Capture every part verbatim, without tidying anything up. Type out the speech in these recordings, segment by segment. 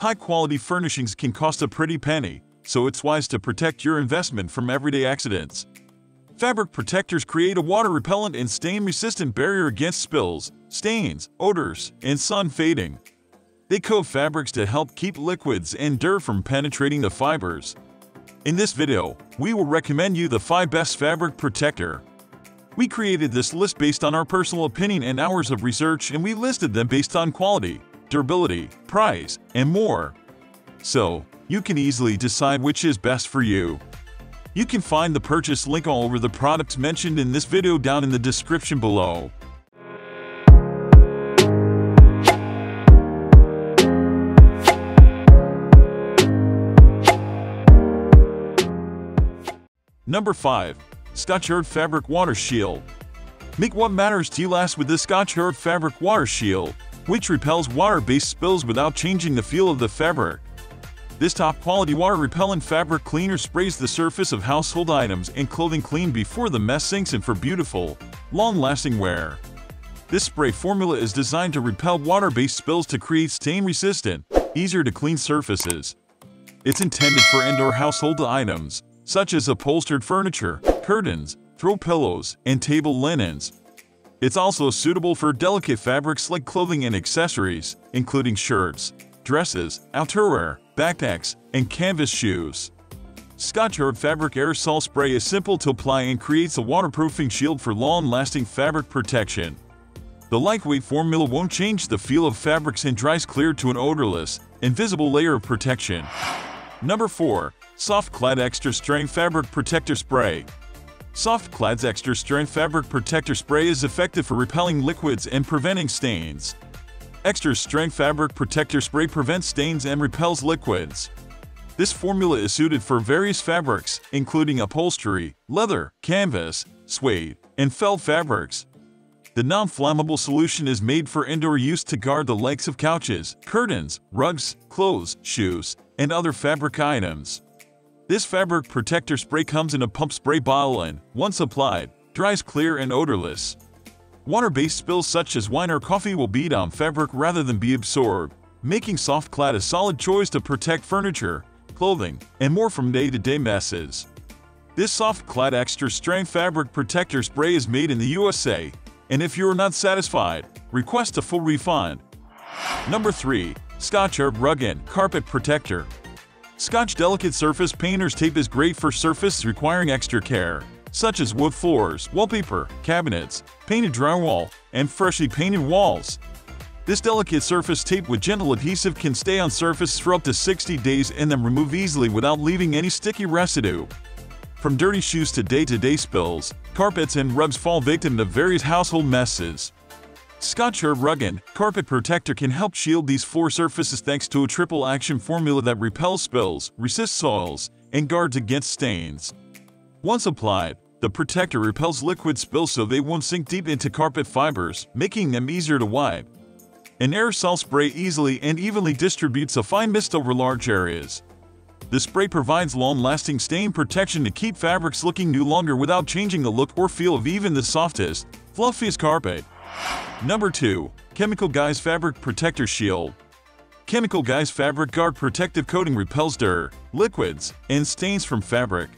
High-quality furnishings can cost a pretty penny, so it's wise to protect your investment from everyday accidents. Fabric protectors create a water-repellent and stain-resistant barrier against spills, stains, odors, and sun fading. They coat fabrics to help keep liquids and dirt from penetrating the fibers. In this video, we will recommend you the five best fabric protector. We created this list based on our personal opinion and hours of research, and we listed them based on quality, durability, price, and more. So, you can easily decide which is best for you. You can find the purchase link all over the products mentioned in this video down in the description below. Number five. Scotchgard Fabric Water Shield. Make what matters to you last with the Scotchgard Fabric Water Shield, which repels water-based spills without changing the feel of the fabric. This top-quality water-repellent fabric cleaner sprays the surface of household items and clothing clean before the mess sinks in for beautiful, long-lasting wear. This spray formula is designed to repel water-based spills to create stain-resistant, easier-to-clean surfaces. It's intended for indoor household items, such as upholstered furniture, curtains, throw pillows, and table linens. It's also suitable for delicate fabrics like clothing and accessories, including shirts, dresses, outerwear, backpacks, and canvas shoes. Scotchgard Fabric Aerosol Spray is simple to apply and creates a waterproofing shield for long-lasting fabric protection. The lightweight formula won't change the feel of fabrics and dries clear to an odorless, invisible layer of protection. Number four. SoftClad Extra Strength Fabric Protector Spray. SoftClad's Extra Strength Fabric Protector Spray is effective for repelling liquids and preventing stains. Extra Strength Fabric Protector Spray prevents stains and repels liquids. This formula is suited for various fabrics, including upholstery, leather, canvas, suede, and felt fabrics. The non-flammable solution is made for indoor use to guard the legs of couches, curtains, rugs, clothes, shoes, and other fabric items. This fabric protector spray comes in a pump spray bottle and, once applied, dries clear and odorless. Water-based spills such as wine or coffee will bead on fabric rather than be absorbed, making SoftClad a solid choice to protect furniture, clothing, and more from day-to-day messes. This SoftClad Extra Strength Fabric Protector Spray is made in the U S A, and if you are not satisfied, request a full refund. Number three. Scotchgard Rug and Carpet Protector. Scotch Delicate Surface Painter's Tape is great for surfaces requiring extra care, such as wood floors, wallpaper, cabinets, painted drywall, and freshly painted walls. This delicate surface tape with gentle adhesive can stay on surfaces for up to sixty days and then remove easily without leaving any sticky residue. From dirty shoes to day-to-day spills, carpets and rugs fall victim to various household messes. Scotchgard Rug and Carpet Protector can help shield these floor surfaces thanks to a triple-action formula that repels spills, resists soils, and guards against stains. Once applied, the protector repels liquid spills so they won't sink deep into carpet fibers, making them easier to wipe. An aerosol spray easily and evenly distributes a fine mist over large areas. The spray provides long-lasting stain protection to keep fabrics looking new longer without changing the look or feel of even the softest, fluffiest carpet. Number two. Chemical Guys Fabric Protector Shield. Chemical Guys Fabric Guard Protective Coating repels dirt, liquids, and stains from fabric.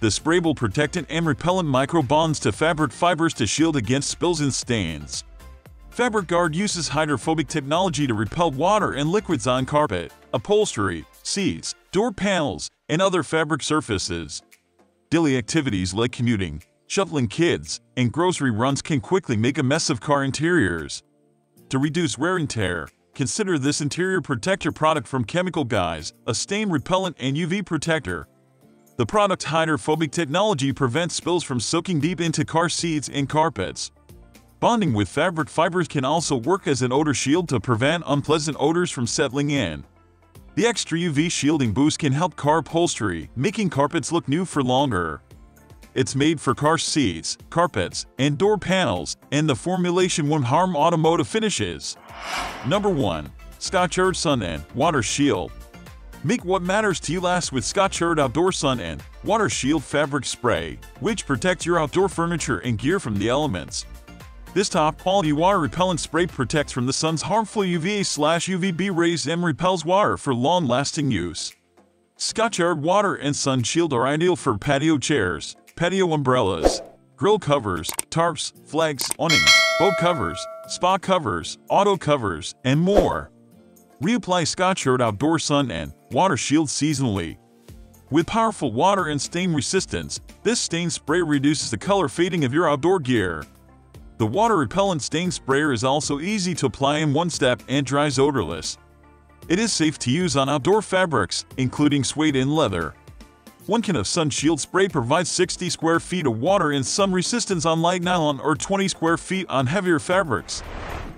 The spray will protect and repellent microbonds to fabric fibers to shield against spills and stains. Fabric Guard uses hydrophobic technology to repel water and liquids on carpet, upholstery, seats, door panels, and other fabric surfaces. Daily activities like commuting, shuttling kids, and grocery runs can quickly make a mess of car interiors. To reduce wear and tear, consider this interior protector product from Chemical Guys, a stain repellent and U V protector. The product's hydrophobic technology prevents spills from soaking deep into car seats and carpets. Bonding with fabric fibers can also work as an odor shield to prevent unpleasant odors from settling in. The extra U V shielding boost can help car upholstery, making carpets look new for longer. It's made for car seats, carpets, and door panels, and the formulation won't harm automotive finishes. Number one. Scotchgard Sun and Water Shield. Make what matters to you last with Scotchgard Outdoor Sun and Water Shield Fabric Spray, which protects your outdoor furniture and gear from the elements. This top-quality wire repellent spray protects from the sun's harmful U V A slash U V B rays and repels water for long-lasting use. Scotchgard Water and Sun Shield are ideal for patio chairs, patio umbrellas, grill covers, tarps, flags, awnings, boat covers, spa covers, auto covers, and more. Reapply Scotchgard Outdoor Sun and Water Shield seasonally. With powerful water and stain resistance, this stain spray reduces the color fading of your outdoor gear. The water repellent stain sprayer is also easy to apply in one step and dries odorless. It is safe to use on outdoor fabrics, including suede and leather. One can of Sun Shield spray provides sixty square feet of water and sun resistance on light nylon or twenty square feet on heavier fabrics.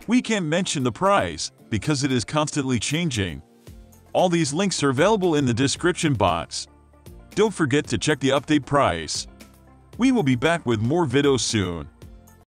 We can't mention the price, because it is constantly changing. All these links are available in the description box. Don't forget to check the update price. We will be back with more videos soon.